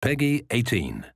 Peggy 18.